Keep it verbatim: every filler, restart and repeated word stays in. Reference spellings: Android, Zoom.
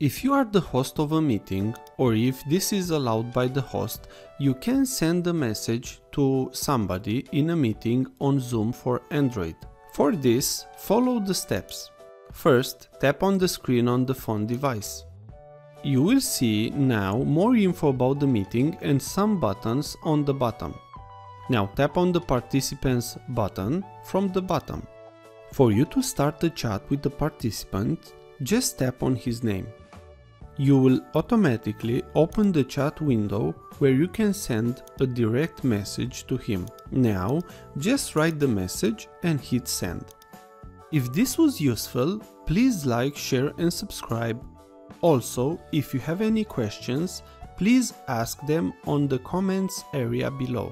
If you are the host of a meeting, or if this is allowed by the host, you can send a message to somebody in a meeting on Zoom for Android. For this, follow the steps. First, tap on the screen on the phone device. You will see now more info about the meeting and some buttons on the bottom. Now tap on the Participants button from the bottom. For you to start a chat with the participant, just tap on his name. You will automatically open the chat window where you can send a direct message to him. Now, just write the message and hit send. If this was useful, please like, share and subscribe. Also, if you have any questions, please ask them on the comments area below.